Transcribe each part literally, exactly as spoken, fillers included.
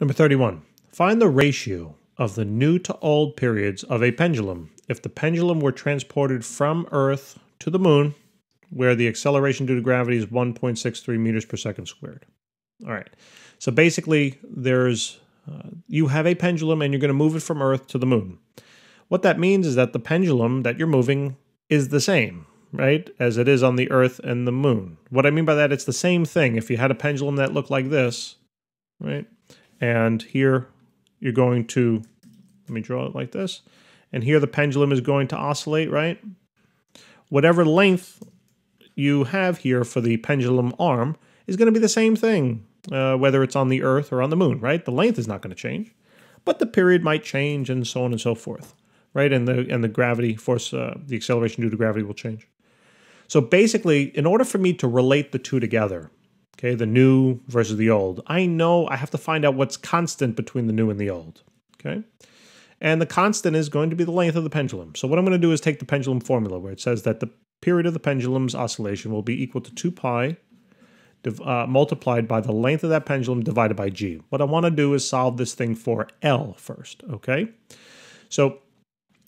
Number thirty-one, find the ratio of the new to old periods of a pendulum if the pendulum were transported from Earth to the moon, where the acceleration due to gravity is one point six three meters per second squared. All right, so basically there's, uh, you have a pendulum and you're gonna move it from Earth to the moon. What that means is that the pendulum that you're moving is the same, right, as it is on the Earth and the moon. What I mean by that, it's the same thing. If you had a pendulum that looked like this, right, and here you're going to, let me draw it like this, and here the pendulum is going to oscillate, right? Whatever length you have here for the pendulum arm is going to be the same thing, uh, whether it's on the Earth or on the moon, right? The length is not going to change, but the period might change and so on and so forth, right? And the, and the gravity force, uh, the acceleration due to gravity will change. So basically, in order for me to relate the two together, okay, the new versus the old, I know I have to find out what's constant between the new and the old, okay? And the constant is going to be the length of the pendulum. So what I'm going to do is take the pendulum formula where it says that the period of the pendulum's oscillation will be equal to two pi uh, multiplied by the length of that pendulum divided by g. What I want to do is solve this thing for L first, okay? So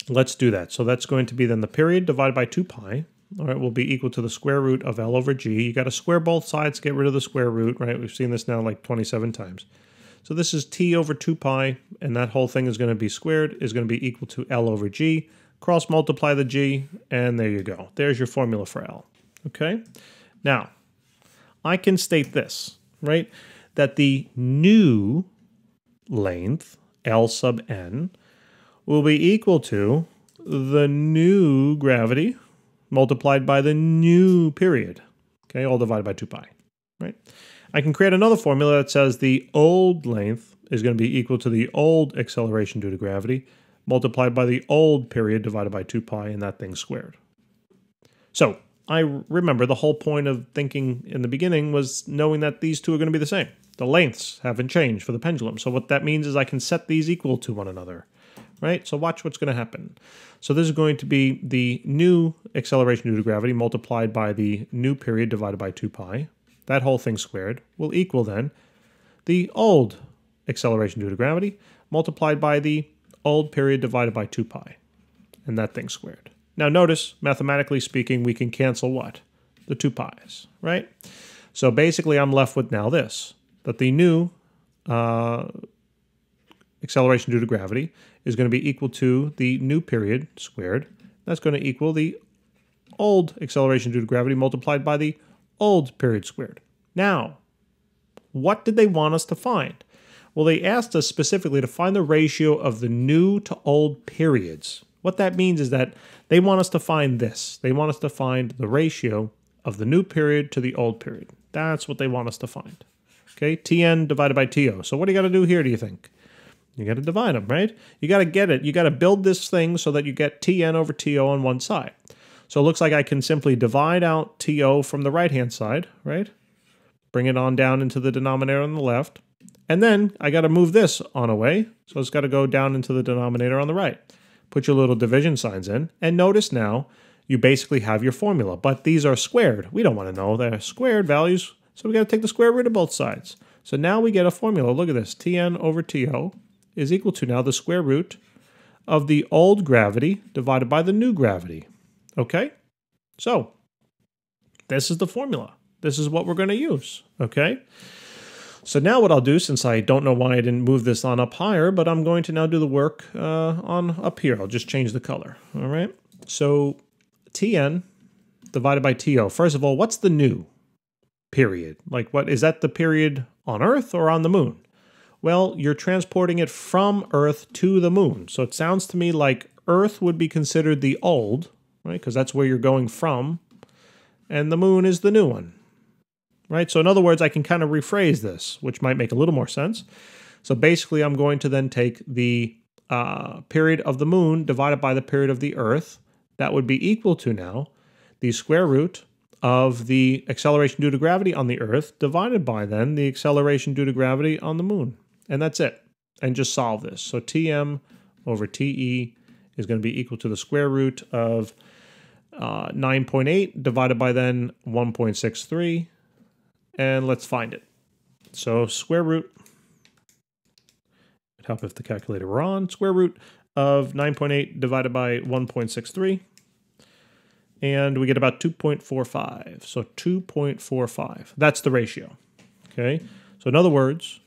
let's do that. So that's going to be then the period divided by two pi, all right, will be equal to the square root of L over g. You got to square both sides, get rid of the square root, right? We've seen this now like twenty-seven times. So this is t over two pi, and that whole thing is going to be squared, is going to be equal to L over g. Cross multiply the g, and there you go. There's your formula for L, okay? Now, I can state this, right? That the new length, L sub n, will be equal to the new gravity multiplied by the new period, okay? All divided by two pi, right? I can create another formula that says the old length is going to be equal to the old acceleration due to gravity multiplied by the old period divided by two pi and that thing squared. So I remember the whole point of thinking in the beginning was knowing that these two are going to be the same. The lengths haven't changed for the pendulum. So what that means is I can set these equal to one another, right? So watch what's going to happen. So this is going to be the new acceleration due to gravity multiplied by the new period divided by two pi. That whole thing squared will equal then the old acceleration due to gravity multiplied by the old period divided by two pi, and that thing squared. Now notice, mathematically speaking, we can cancel what? The two pi's, right? So basically I'm left with now this, that the new uh, acceleration due to gravity is going to be equal to the new period squared. That's going to equal the old acceleration due to gravity multiplied by the old period squared. Now, what did they want us to find? Well, they asked us specifically to find the ratio of the new to old periods. What that means is that they want us to find this. They want us to find the ratio of the new period to the old period. That's what they want us to find. Okay, T N divided by T O. So what do you got to do here, do you think? You got to divide them, right? You got to get it. You got to build this thing so that you get T N over T O on one side. So it looks like I can simply divide out T O from the right-hand side, right? Bring it on down into the denominator on the left. And then I got to move this on away. So it's got to go down into the denominator on the right. Put your little division signs in. And notice now you basically have your formula. But these are squared. We don't want to know they're squared values. So we got to take the square root of both sides. So now we get a formula. Look at this. T N over T O is equal to now the square root of the old gravity divided by the new gravity. Okay, so this is the formula. This is what we're going to use, okay? So now what I'll do, since I don't know why I didn't move this on up higher, but I'm going to now do the work uh, on up here. I'll just change the color, all right? So T N divided by T O. First of all, what's the new period? Like, what is that, the period on Earth or on the moon? Well, you're transporting it from Earth to the moon. So it sounds to me like Earth would be considered the old, right, because that's where you're going from, and the moon is the new one, right? So in other words, I can kind of rephrase this, which might make a little more sense. So basically, I'm going to then take the uh, period of the moon divided by the period of the Earth. That would be equal to now the square root of the acceleration due to gravity on the Earth divided by then the acceleration due to gravity on the moon. And that's it. And just solve this. So T M over T E is going to be equal to the square root of Uh, nine point eight divided by then one point six three, and let's find it. So square root It'd help if the calculator were on. Square root of nine point eight divided by one point six three. And we get about two point four five. So two point four five. That's the ratio. Okay. So in other words,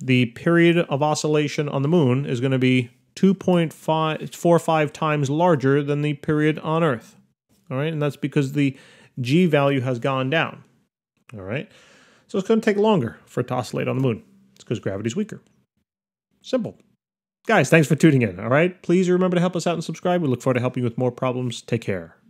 the period of oscillation on the moon is going to be two point four five times larger than the period on Earth. All right. And that's because the G value has gone down. All right. So it's going to take longer for it to oscillate on the moon. It's because gravity's weaker. Simple. Guys, thanks for tuning in. All right. Please remember to help us out and subscribe. We look forward to helping you with more problems. Take care.